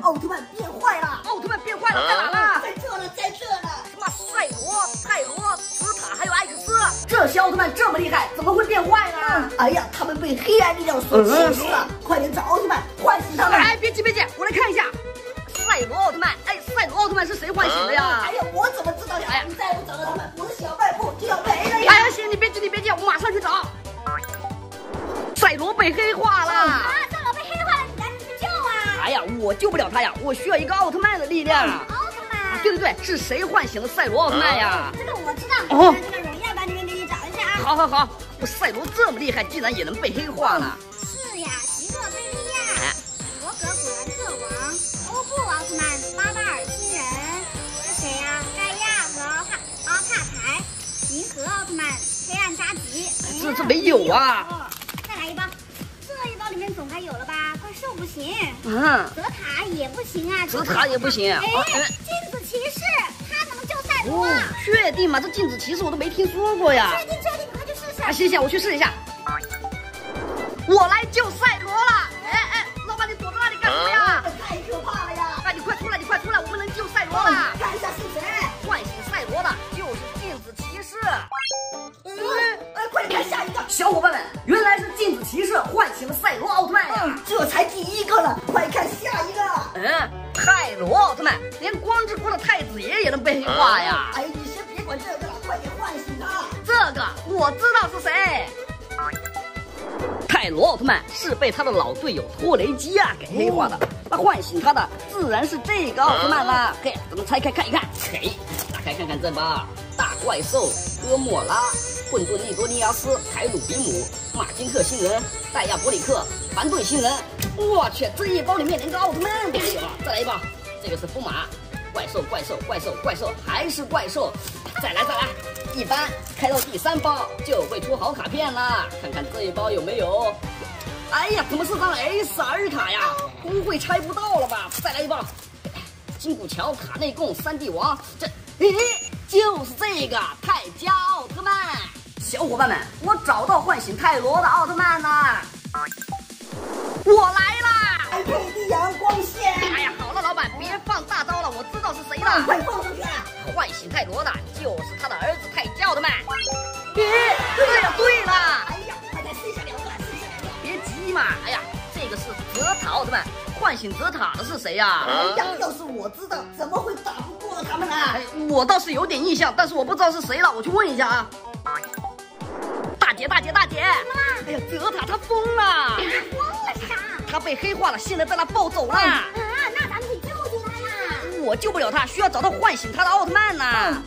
奥特曼变坏了！奥特曼变坏了，在哪了？在这了，在这了！什么赛罗、泰罗、斯塔还有艾克斯，这些奥特曼这么厉害，怎么会变坏呢？哎呀，他们被黑暗力量所侵蚀了！快点找奥特曼唤醒他们！哎，别急别急，我来看一下。 赛罗奥特曼，哎，赛罗奥特曼是谁唤醒的呀？哎呀，我怎么知道呀？哎呀，你再不找到他们，我的小卖部就要没了呀！哎呀，行，你别急，你别急，我马上去找。赛罗被黑化了！啊，赛罗被黑化了，你赶紧去救啊！哎呀，我救不了他呀，我需要一个奥特曼的力量。奥特曼？对对对，是谁唤醒了赛罗奥特曼呀？这个我知道，我在这个荣耀版里面给你找一下啊。好好好，我赛罗这么厉害，竟然也能被黑化了。是呀，奇诺贝利亚，罗格古兰特王。 欧布奥特曼、巴巴尔星人是谁呀？盖亚和奥卡牌、银河奥特曼、黑暗扎吉。这没有啊！再来一包，这一包里面总该有了吧？怪兽不行，泽塔也不行啊，泽塔也不行。哎，镜子骑士，他能救赛罗？确定吗？这镜子骑士我都没听说过呀。确定确定，快去试试。啊，行行，我去试一下。我来救赛罗了！哎哎，老板，你躲在那里干什么呀？ 出来，我们能救赛罗了！看一下是谁唤醒赛罗的，就是镜子骑士。快点看下一个！小伙伴们，原来是镜子骑士唤醒了赛罗奥特曼呀！这才第一个了，快看下一个！泰罗奥特曼，连光之国的太子爷也能被黑化呀！哎，你先别管这个了，快点唤醒他！这个我知道是谁。 泰罗奥特曼是被他的老队友托雷基亚给黑化的，那唤醒他的自然是这个奥特曼啦。嘿，咱们拆开看一看，嘿，打开看看这包，大怪兽哥莫拉、混沌利多尼亚斯、凯鲁比姆、马金克星人、戴亚伯里克、凡顿星人。我去，这一包里面连个奥特曼都没有啊！再来一包，这个是风马怪兽，还是怪兽，再来。 一般开到第3包就会出好卡片啦，看看这一包有没有？哎呀，怎么是张 SR 卡呀？不会拆不到了吧？再来一包，金古桥卡内贡三帝王，这，咦，就是这个泰迦奥特曼。小伙伴们，我找到唤醒泰罗的奥特曼啦！我来啦！还配地阳光线。哎呀，好了，老板，别放大招了，我知道是谁了。快放上去！ 唤醒泰罗的就是他的儿子泰迦奥特曼。咦，对了对了，哎呀，快来试一下两个，别急嘛。哎呀，这个是泽塔奥特曼，唤醒泽塔的是谁呀？哎呀，要是我知道，怎么会打不过他们呢？我倒是有点印象，但是我不知道是谁了，我去问一下啊。大姐，哎呀，泽塔他疯了，疯了啥？他被黑化了，现在被他抱走了。啊，那咱们得救救他呀！ 我救不了他，需要找到唤醒他的奥特曼呢。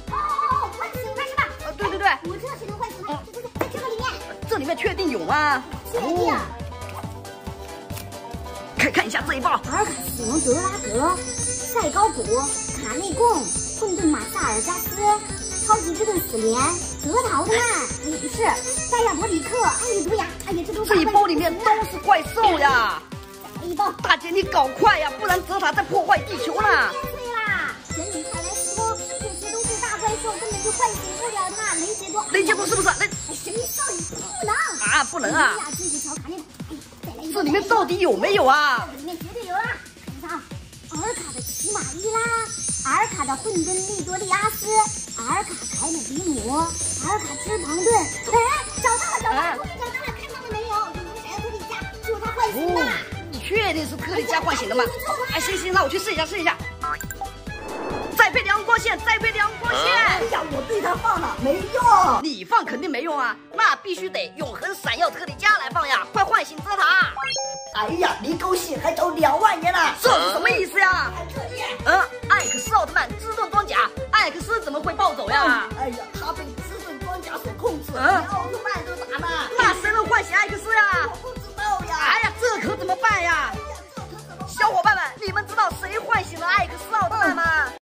哦，唤醒他是吧？对。我知道谁能唤醒他，就是在这个里面。这里面确定有吗？确定。看一下这一包：阿卡西王德拉格、赛高古、卡内贡、混沌马萨尔加斯、超级之盾死莲、泽塔奥特曼，不是戴亚伯里克、艾丽毒牙。哎呀，这一包里面都是怪兽呀！一包。大姐，你搞快呀，不然泽塔在破坏地球了。 神女派来施工，这些都是大怪兽，根本就唤醒不了他。雷杰多是不是？神秘少女不能啊，不能啊！这里面到底有没有啊？这里面绝对有啊！看一下啊，尔卡的奇玛伊拉，尔卡的混沌利多利阿斯，尔卡凯美比姆，尔卡之庞顿。哎，找到了！托利加，咱俩看到了没有？有谁？托利加，就是他唤醒的。你确定是托利加唤醒的吗？哎，行，那我去试一下。 再配阳光线！哎呀，我对它放了没用，你放肯定没用啊，那必须得永恒闪耀特里迦来放呀！快唤醒泽塔！哎呀，离高兴还有2万年呢，这是什么？